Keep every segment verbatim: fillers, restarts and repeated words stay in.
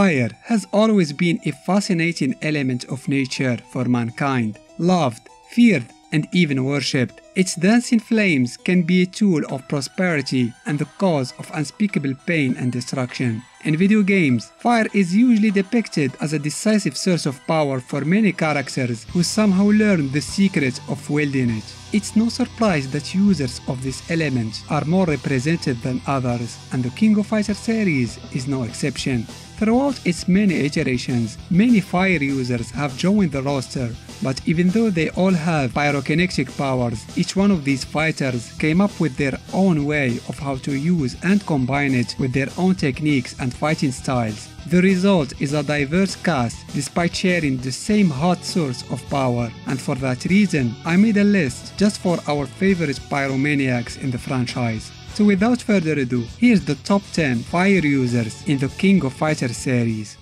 Fire has always been a fascinating element of nature for mankind, loved, feared, and even worshipped. Its dancing flames can be a tool of prosperity and the cause of unspeakable pain and destruction. In video games, fire is usually depicted as a decisive source of power for many characters who somehow learn the secrets of wielding it. It's no surprise that users of this element are more represented than others, and the King of Fighters series is no exception. Throughout its many iterations, many fire users have joined the roster, but even though they all have pyrokinetic powers, each one of these fighters came up with their own way of how to use and combine it with their own techniques and fighting styles. The result is a diverse cast despite sharing the same hot source of power, and for that reason I made a list just for our favorite pyromaniacs in the franchise. So without further ado, here's the top ten fire users in the King of Fighters series.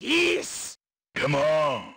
Yes! Come on!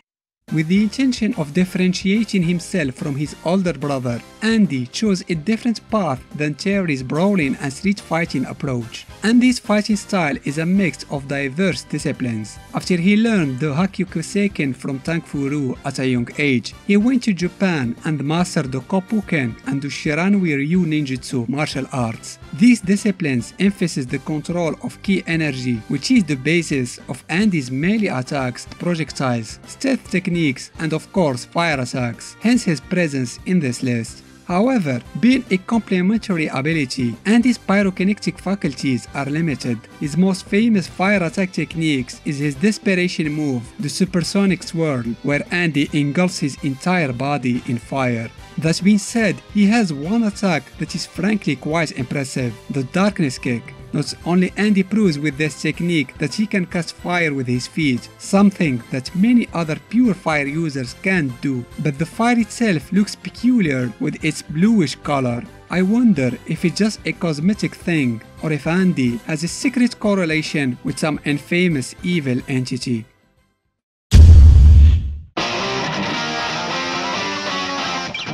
With the intention of differentiating himself from his older brother, Andy chose a different path than Terry's brawling and street fighting approach. Andy's fighting style is a mix of diverse disciplines. After he learned the Hakkyo Kuseiken from Tang Fu Ru at a young age, he went to Japan and mastered the Kopuken and the Shiranui Ryu Ninjutsu martial arts. These disciplines emphasize the control of ki energy, which is the basis of Andy's melee attacks, projectiles, stealth techniques, and of course fire attacks, hence his presence in this list. However, being a complementary ability, Andy's pyrokinetic faculties are limited. His most famous fire attack techniques is his desperation move, the supersonic swirl, where Andy engulfs his entire body in fire. That being said, he has one attack that is frankly quite impressive, the darkness kick. Not only Andy proves with this technique that he can cast fire with his feet, something that many other pure fire users can't do, but the fire itself looks peculiar with its bluish color. I wonder if it's just a cosmetic thing, or if Andy has a secret correlation with some infamous evil entity.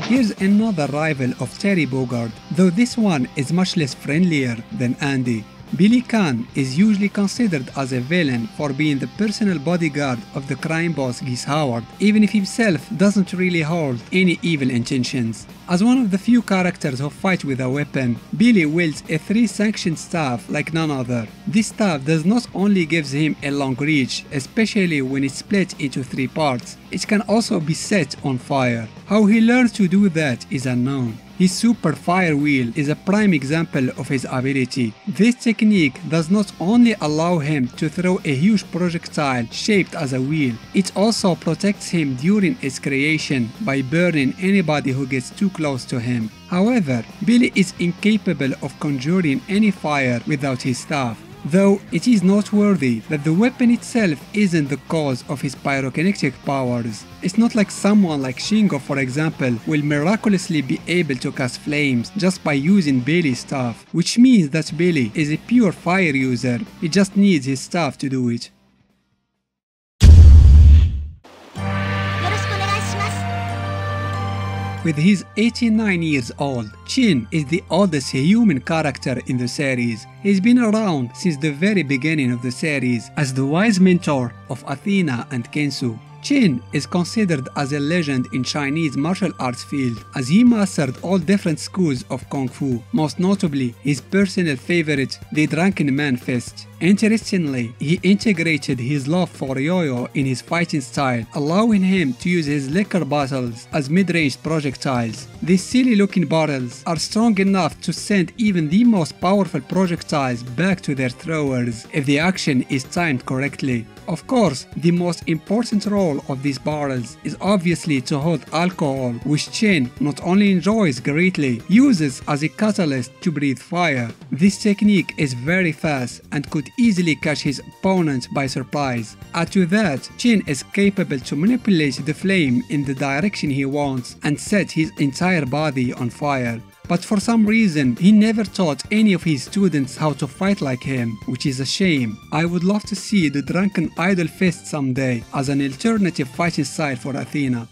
Here's another rival of Terry Bogard, though this one is much less friendlier than Andy. Billy Kane is usually considered as a villain for being the personal bodyguard of the crime boss Geese Howard, even if himself doesn't really hold any evil intentions. As one of the few characters who fight with a weapon, Billy wields a three-sanctioned staff like none other. This staff does not only gives him a long reach, especially when it's split into three parts, it can also be set on fire. How he learns to do that is unknown. His super fire wheel is a prime example of his ability. This technique does not only allow him to throw a huge projectile shaped as a wheel, it also protects him during its creation by burning anybody who gets too close to him. However, Billy is incapable of conjuring any fire without his staff, though it is noteworthy that the weapon itself isn't the cause of his pyrokinetic powers. It's not like someone like Shingo, for example, will miraculously be able to cast flames just by using Billy's staff, which means that Billy is a pure fire user, he just needs his staff to do it. With his eighty-nine years old, Chin is the oldest human character in the series. He's been around since the very beginning of the series as the wise mentor of Athena and Kensou. Chin is considered as a legend in Chinese martial arts field as he mastered all different schools of Kung Fu, most notably his personal favorite, the Drunken Man Fist. Interestingly, he integrated his love for yo-yo in his fighting style, allowing him to use his liquor bottles as mid-range projectiles. These silly looking bottles are strong enough to send even the most powerful projectiles back to their throwers if the action is timed correctly. Of course, the most important role of these barrels is obviously to hold alcohol, which Chin not only enjoys greatly, uses as a catalyst to breathe fire. This technique is very fast and could easily catch his opponent by surprise. Add to that, Chin is capable to manipulate the flame in the direction he wants and set his entire body on fire. But for some reason, he never taught any of his students how to fight like him, which is a shame. I would love to see the Drunken Idol Fist someday as an alternative fighting style for Athena.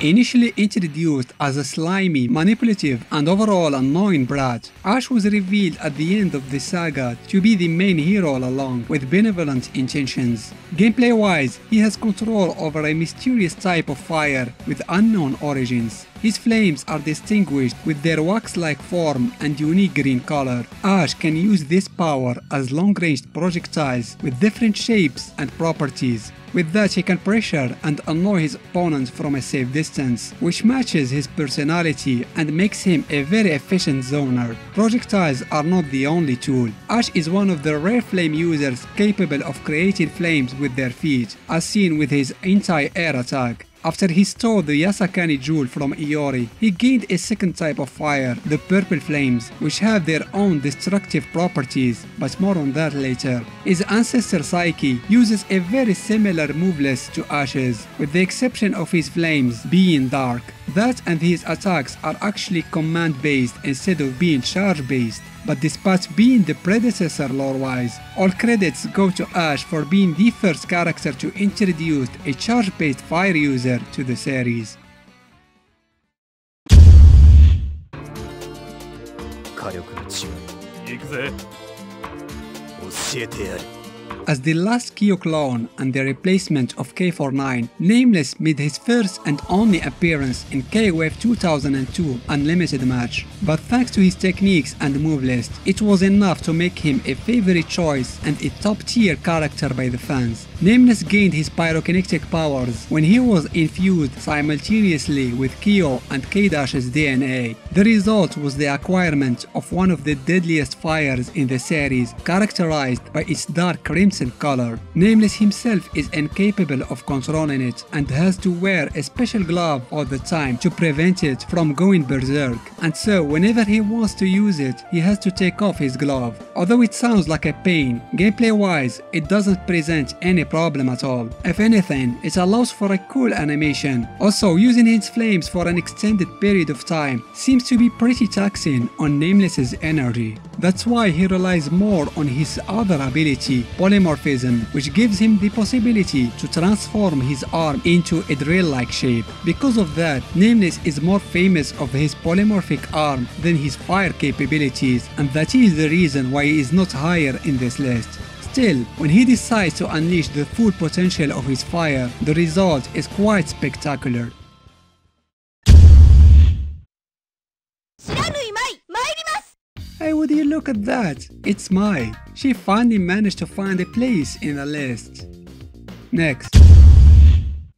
Initially introduced as a slimy, manipulative and overall annoying brat, Ash was revealed at the end of the saga to be the main hero all along, with benevolent intentions. Gameplay-wise, he has control over a mysterious type of fire with unknown origins. His flames are distinguished with their wax-like form and unique green color. Ash can use this power as long-range projectiles with different shapes and properties. With that, he can pressure and annoy his opponents from a safe distance, which matches his personality and makes him a very efficient zoner. Projectiles are not the only tool. Ash is one of the rare flame users capable of creating flames with their feet, as seen with his anti-air attack. After he stole the Yasakani jewel from Iori, he gained a second type of fire, the purple flames, which have their own destructive properties, but more on that later. His ancestor Saiki uses a very similar move list to Ash's, with the exception of his flames being dark. That and his attacks are actually command-based instead of being charge-based. But despite being the predecessor lore-wise, all credits go to Ash for being the first character to introduce a charge-based fire user to the series. As the last Kyo clone and the replacement of K forty-nine, Nameless made his first and only appearance in K O F two thousand two Unlimited Match, but thanks to his techniques and move list, it was enough to make him a favorite choice and a top-tier character by the fans. Nameless gained his pyrokinetic powers when he was infused simultaneously with Kyo and K''s D N A. The result was the acquirement of one of the deadliest fires in the series, characterized by its dark crimson color. Nameless himself is incapable of controlling it and has to wear a special glove all the time to prevent it from going berserk, and so whenever he wants to use it, he has to take off his glove. Although it sounds like a pain, gameplay wise it doesn't present any problem at all. If anything, it allows for a cool animation. Also, using his flames for an extended period of time seems to be pretty taxing on Nameless's energy. That's why he relies more on his other ability, Polymer, which gives him the possibility to transform his arm into a drill-like shape. Because of that, Nameless is more famous of his polymorphic arm than his fire capabilities, and that is the reason why he is not higher in this list. Still, when he decides to unleash the full potential of his fire, the result is quite spectacular. Hey, would you look at that? It's Mai. She finally managed to find a place in the list. Next.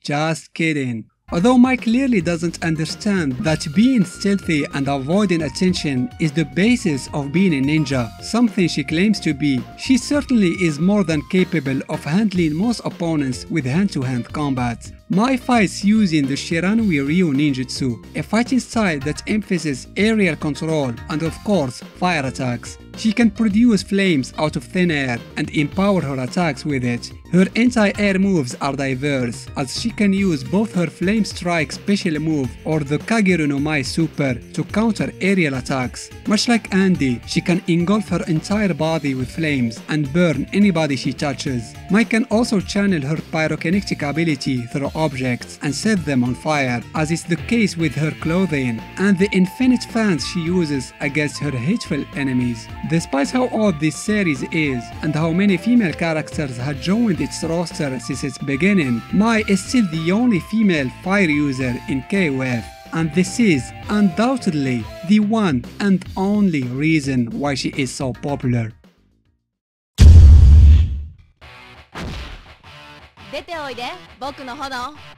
Just kidding. Although Mai clearly doesn't understand that being stealthy and avoiding attention is the basis of being a ninja, something she claims to be, she certainly is more than capable of handling most opponents with hand-to-hand combat. Mai fights using the Shiranui Ryu Ninjutsu, a fighting style that emphasizes aerial control and, of course, fire attacks. She can produce flames out of thin air and empower her attacks with it. Her anti-air moves are diverse, as she can use both her Flame Strike special move or the Kagero no Mai super to counter aerial attacks. Much like Andy, she can engulf her entire body with flames and burn anybody she touches. Mai can also channel her pyrokinetic ability through objects and set them on fire, as is the case with her clothing and the infinite fans she uses against her hateful enemies. Despite how old this series is and how many female characters had joined its roster since its beginning, Mai is still the only female fire user in K O F, and this is undoubtedly the one and only reason why she is so popular.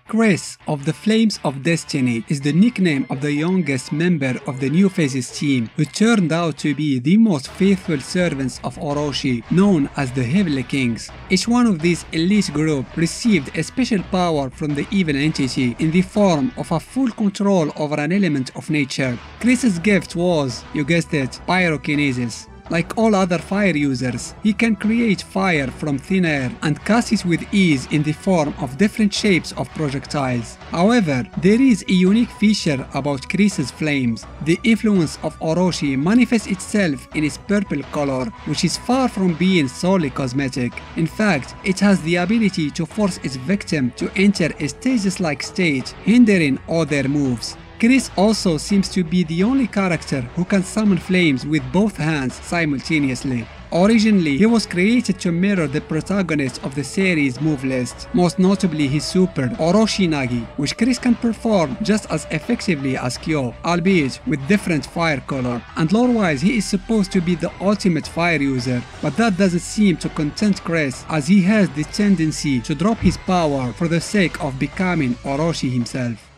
Chris of the Flames of Destiny is the nickname of the youngest member of the New Faces team, who turned out to be the most faithful servants of Orochi, known as the Heavenly Kings. Each one of these elite group received a special power from the evil entity in the form of a full control over an element of nature. Chris's gift was, you guessed it, pyrokinesis. Like all other fire users, he can create fire from thin air and cast it with ease in the form of different shapes of projectiles. However, there is a unique feature about Chris's flames. The influence of Orochi manifests itself in its purple color, which is far from being solely cosmetic. In fact, it has the ability to force its victim to enter a stasis-like state, hindering all their moves. Chris also seems to be the only character who can summon flames with both hands simultaneously. Originally, he was created to mirror the protagonist of the series' move list, most notably his super, Orochi Nagi, which Chris can perform just as effectively as Kyo, albeit with different fire color. And lore-wise, he is supposed to be the ultimate fire user, but that doesn't seem to content Chris, as he has the tendency to drop his power for the sake of becoming Orochi himself.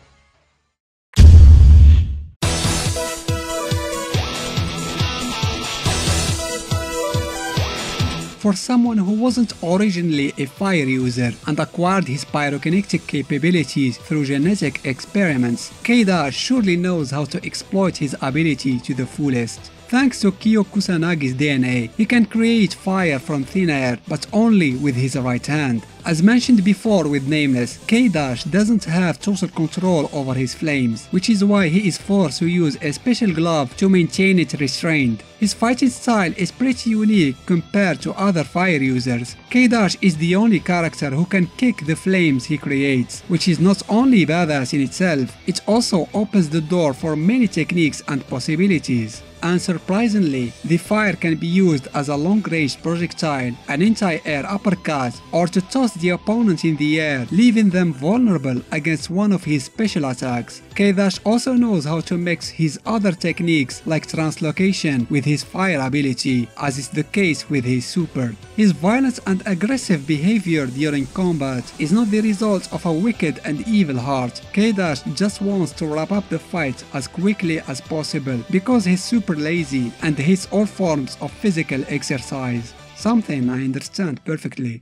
For someone who wasn't originally a fire user and acquired his pyrokinetic capabilities through genetic experiments, K' surely knows how to exploit his ability to the fullest. Thanks to Kyo Kusanagi's D N A, he can create fire from thin air, but only with his right hand. As mentioned before with Nameless, K' doesn't have total control over his flames, which is why he is forced to use a special glove to maintain it restrained. His fighting style is pretty unique compared to other fire users. K' is the only character who can kick the flames he creates, which is not only badass in itself, it also opens the door for many techniques and possibilities. And surprisingly, the fire can be used as a long-range projectile, an anti-air uppercut, or to toss the opponent in the air, leaving them vulnerable against one of his special attacks. K' also knows how to mix his other techniques like translocation with his fire ability, as is the case with his super. His violent and aggressive behavior during combat is not the result of a wicked and evil heart. K' just wants to wrap up the fight as quickly as possible because his super lazy and hates all forms of physical exercise, something I understand perfectly.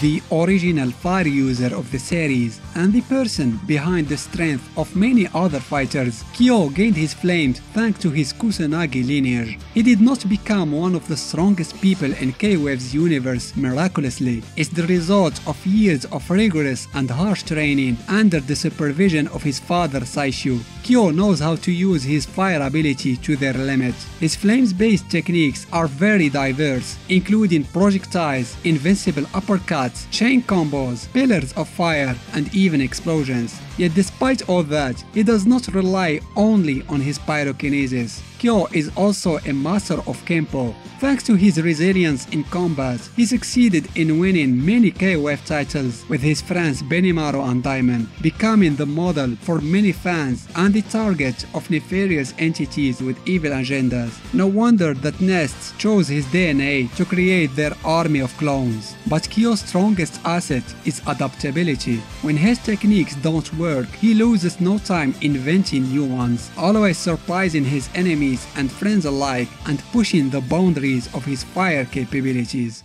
The original fire user of the series and the person behind the strength of many other fighters, Kyo gained his flames thanks to his Kusanagi lineage. He did not become one of the strongest people in K-Wave's universe miraculously. It's the result of years of rigorous and harsh training under the supervision of his father Saishu. Kyo knows how to use his fire ability to their limit. His flames-based techniques are very diverse, including projectiles, invincible uppercuts, chain combos, pillars of fire, and even explosions. Yet despite all that, he does not rely only on his pyrokinesis. Kyo is also a master of Kenpo. Thanks to his resilience in combat, he succeeded in winning many K O F titles with his friends Benimaru and Diamond, becoming the model for many fans and the target of nefarious entities with evil agendas. No wonder that Nests chose his D N A to create their army of clones. But Kyo's strongest asset is adaptability. When his techniques don't work, he loses no time inventing new ones, always surprising his enemies and friends alike and pushing the boundaries of his fire capabilities.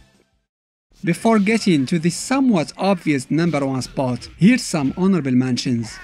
Before getting to the somewhat obvious number one spot, here's some honorable mentions.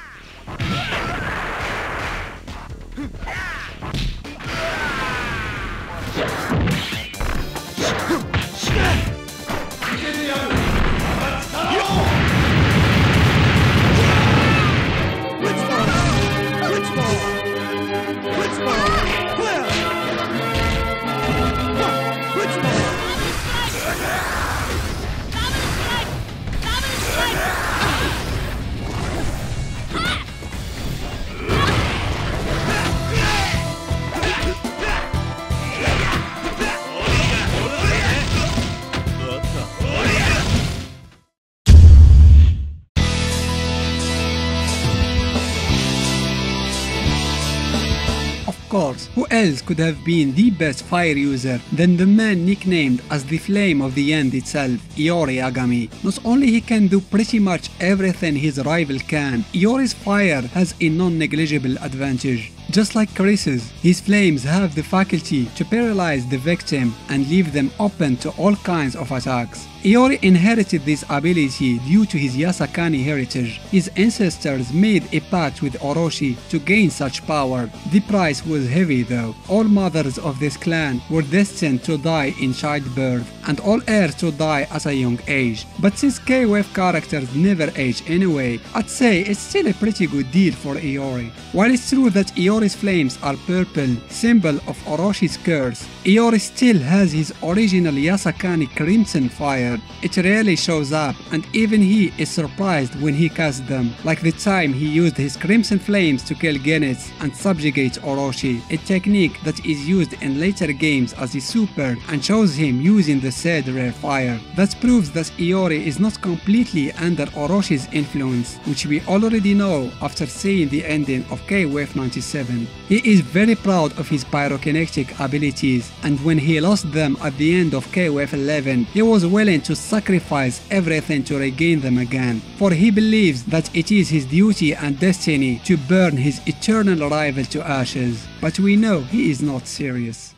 Who else could have been the best fire user than the man nicknamed as the Flame of the End itself, Iori Yagami? Not only he can do pretty much everything his rival can, Iori's fire has a non-negligible advantage. Just like Chris's, his flames have the faculty to paralyze the victim and leave them open to all kinds of attacks. Iori inherited this ability due to his Yasakani heritage. His ancestors made a pact with Orochi to gain such power. The price was heavy though. All mothers of this clan were destined to die in childbirth and all heirs to die at a young age. But since K O F characters never age anyway, I'd say it's still a pretty good deal for Iori. While it's true that Iori's flames are purple, symbol of Oroshi's curse, Iori still has his original Yasakani crimson fire. It rarely shows up, and even he is surprised when he casts them, like the time he used his crimson flames to kill Genets and subjugate Orochi, a technique that is used in later games as a super and shows him using the said rare fire. That proves that Iori is not completely under Oroshi's influence, which we already know after seeing the ending of K O F ninety-seven. He is very proud of his pyrokinetic abilities, and when he lost them at the end of K O F eleven, he was willing to sacrifice everything to regain them again, for he believes that it is his duty and destiny to burn his eternal rival to ashes. But we know he is not serious.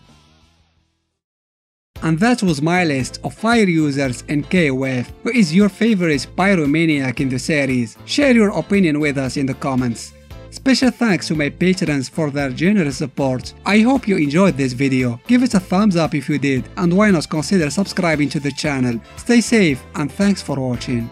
And that was my list of fire users in K O F. Who is your favorite pyromaniac in the series? Share your opinion with us in the comments. Special thanks to my patrons for their generous support. I hope you enjoyed this video. Give it a thumbs up if you did, and why not consider subscribing to the channel. Stay safe and thanks for watching.